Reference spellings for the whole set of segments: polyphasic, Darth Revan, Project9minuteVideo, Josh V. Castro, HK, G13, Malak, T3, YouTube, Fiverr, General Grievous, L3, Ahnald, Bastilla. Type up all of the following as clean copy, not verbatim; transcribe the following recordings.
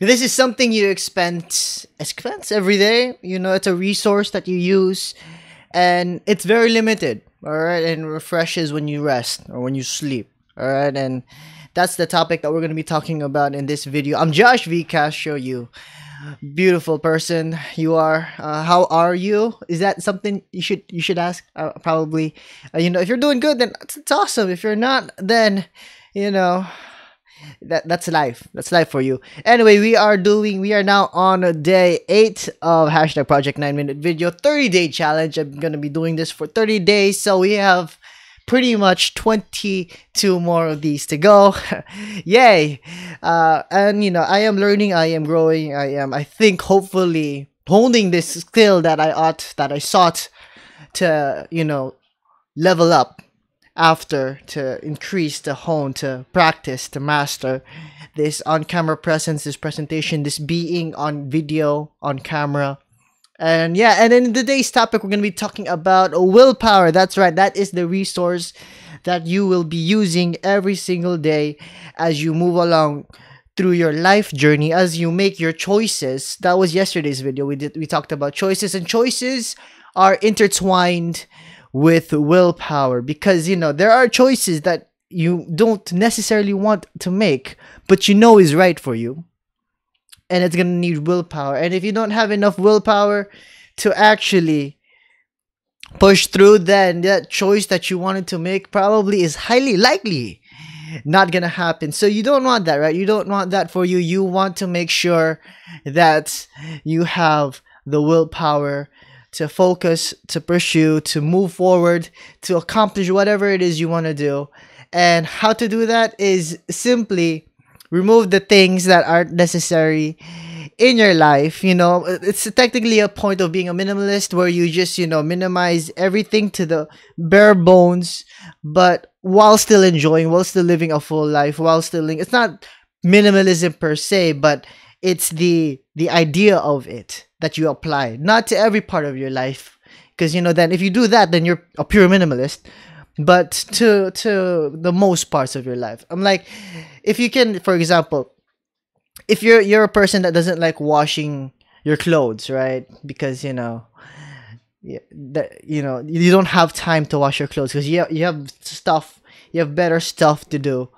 This is something you expense every day. You know, it's a resource that you use, and it's very limited, all right, and refreshes when you rest or when you sleep, all right, and that's the topic that we're going to be talking about in this video. I'm Josh V. Castro, you beautiful person you are. How are you? Is that something you should ask? Probably. You know, if you're doing good, then it's awesome. If you're not, then, you know, that's life. That's life for you. Anyway, we are now on day 8 of hashtag project 9-minute video 30-day challenge. I'm going to be doing this for 30 days. So we have pretty much 22 more of these to go. Yay. And you know, I am learning, I am growing, I am, I think, hopefully honing this skill that I sought to, you know, level up after, to increase, to hone, to practice, to master this on-camera presence, this presentation, this being on video, on camera. And yeah, and in today's topic, we're going to be talking about willpower. That's right. That is the resource that you will be using every single day as you move along through your life journey, as you make your choices. That was yesterday's video. We talked about choices, and choices are intertwined with willpower because, you know, there are choices that you don't necessarily want to make, but you know is right for you. And it's going to need willpower. And if you don't have enough willpower to actually push through, then that choice that you wanted to make probably is highly likely not going to happen. So you don't want that, right? You don't want that for you. You want to make sure that you have the willpower to focus, to pursue, to move forward, to accomplish whatever it is you want to do. And how to do that is simply remove the things that aren't necessary in your life. You know, it's technically a point of being a minimalist where you just, you know, minimize everything to the bare bones, but while still enjoying, while still living a full life, while still living. It's not minimalism per se, but it's the idea of it that you apply, not to every part of your life. Because, you know, then if you do that, then you're a pure minimalist. But to the most parts of your life. I'm like, if you can, for example, if you're a person that doesn't like washing your clothes, right? Because, you know, you don't have time to wash your clothes because you have better stuff to do. All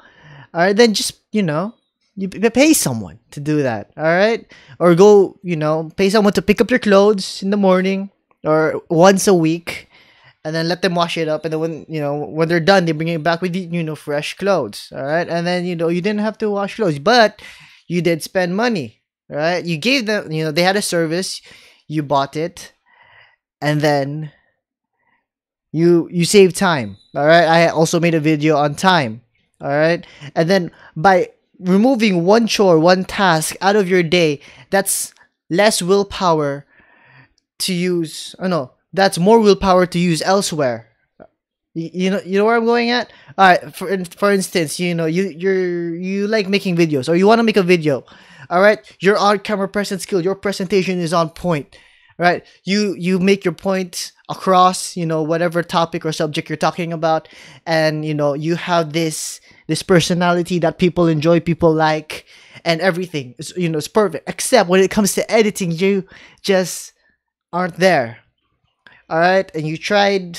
right, then just, you know, you pay someone to do that. All right, or go, you know, pay someone to pick up your clothes in the morning or once a week. And then let them wash it up, and then when they're done, they bring it back with, you know, fresh clothes. All right, and then, you know, you didn't have to wash clothes, but you did spend money, right? You gave them, you know, they had a service, you bought it, and then you save time. All right, I also made a video on time. All right, and then by removing one chore, one task out of your day, that's less willpower to use. Oh no. That's more willpower to use elsewhere. You know where I'm going at? All right, for instance, you know, you like making videos, or you want to make a video. All right, your on-camera presence skill, your presentation is on point. All right, you make your point across, you know, whatever topic or subject you're talking about, and, you know, you have this personality that people enjoy, people like, and everything. It's, you know, it's perfect. Except when it comes to editing, you just aren't there. Alright, and you tried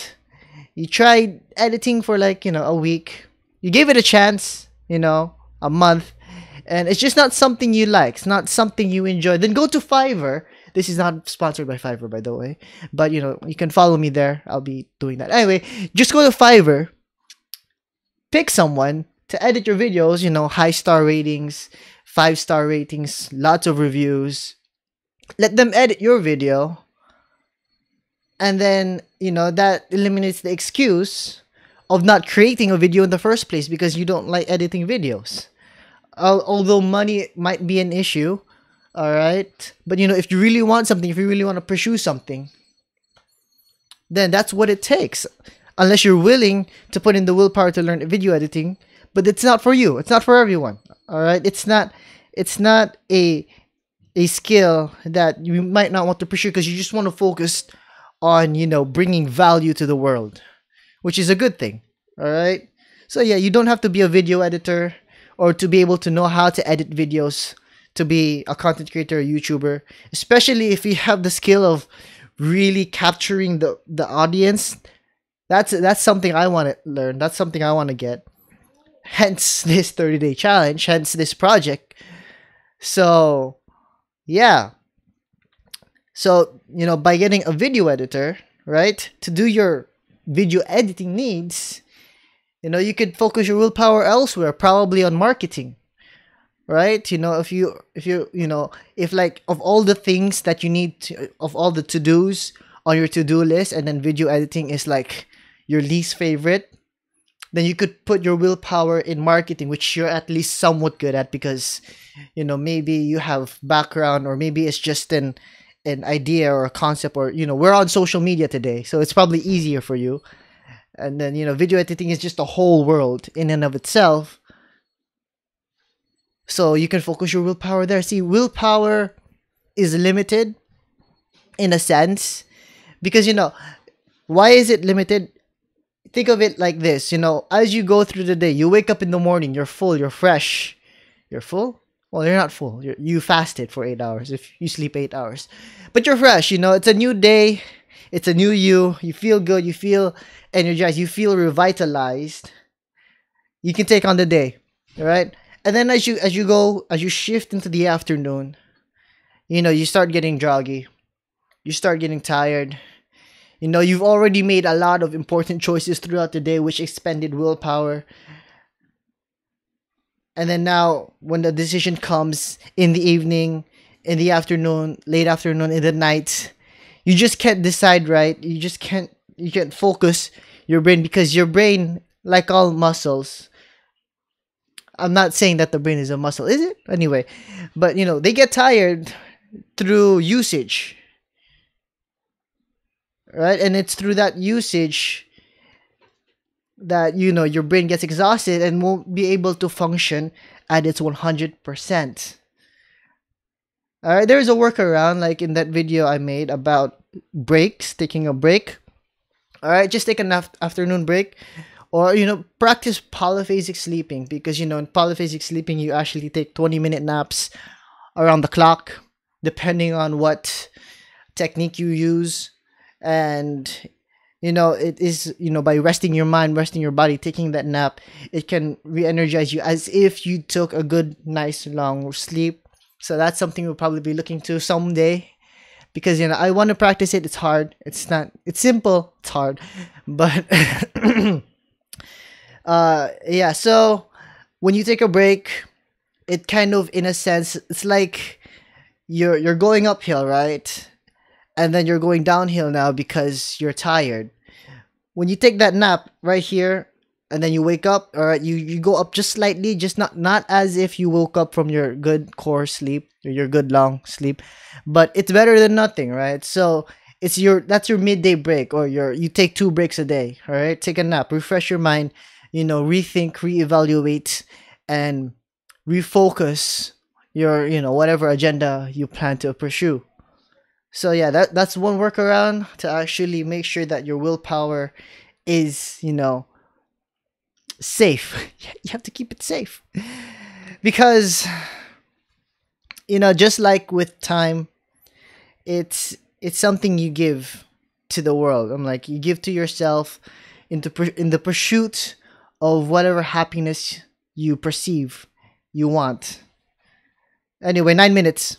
editing for, like, you know, a week. You gave it a chance, you know, a month. And it's just not something you like. It's not something you enjoy. Then go to Fiverr. This is not sponsored by Fiverr, by the way. But, you know, you can follow me there. I'll be doing that. Anyway, just go to Fiverr. Pick someone to edit your videos. You know, high star ratings, 5-star ratings, lots of reviews. Let them edit your video. And then, you know, that eliminates the excuse of not creating a video in the first place because you don't like editing videos. Although money might be an issue, all right? But, you know, if you really want something, if you really want to pursue something, then that's what it takes. Unless you're willing to put in the willpower to learn video editing, but it's not for you. It's not for everyone, all right? It's not a skill that you might not want to pursue because you just want to focus on, you know, bringing value to the world, which is a good thing. All right, so yeah, you don't have to be a video editor or to be able to know how to edit videos to be a content creator or YouTuber, especially if you have the skill of really capturing the audience. That's something I want to learn. That's something I want to get. Hence this 30-day challenge, hence this project. So yeah. So, you know, by getting a video editor, right, to do your video editing needs, you know, you could focus your willpower elsewhere, probably on marketing, right? You know, if like of all the things that you need to, of all the to-dos on your to-do list, and then video editing is like your least favorite, then you could put your willpower in marketing, which you're at least somewhat good at, because, you know, maybe you have background, or maybe it's just an idea or a concept, or, you know, we're on social media today, so it's probably easier for you. And then, you know, video editing is just a whole world in and of itself, so you can focus your willpower there. See, willpower is limited in a sense, because, you know, why is it limited? Think of it like this, you know, as you go through the day, you wake up in the morning, you're full, you're fresh, you're full. Well, you're not full. You fasted for 8 hours if you sleep 8 hours. But you're fresh, you know. It's a new day. It's a new you. You feel good. You feel energized. You feel revitalized. You can take on the day, all right? And then as you shift into the afternoon, you know, you start getting groggy. You start getting tired. You know, you've already made a lot of important choices throughout the day, which expended willpower. And then now, when the decision comes in the evening, in the afternoon, late afternoon, in the night, you just can't decide, right? You just can't focus your brain, because your brain, like all muscles — I'm not saying that the brain is a muscle, is it? Anyway, but, you know, they get tired through usage, right? And it's through that usage that, you know, your brain gets exhausted and won't be able to function at its 100%. All right, there is a workaround, like in that video I made about breaks, taking a break. All right, just take an afternoon break, or, you know, practice polyphasic sleeping, because, you know, in polyphasic sleeping, you actually take 20-minute naps around the clock, depending on what technique you use. And, you know, it is, you know, by resting your mind, resting your body, taking that nap, it can re-energize you as if you took a good, nice, long sleep. So that's something we'll probably be looking to someday, because, you know, I want to practice it. It's hard. It's simple. It's hard. But, yeah, so when you take a break, it kind of, in a sense, it's like you're going uphill, right? And then you're going downhill now because you're tired. When you take that nap right here, and then you wake up, all right, you go up just slightly, just not as if you woke up from your good core sleep, or your good long sleep, but it's better than nothing, right? So it's that's your midday break, or you take 2 breaks a day, all right? Take a nap, refresh your mind, you know, rethink, reevaluate, and refocus your, you know, whatever agenda you plan to pursue. So yeah, that's one workaround to actually make sure that your willpower is, you know, safe. You have to keep it safe, because, you know, just like with time, it's something you give to the world. I'm like, you give to yourself in the pursuit of whatever happiness you perceive you want. Anyway, 9 minutes.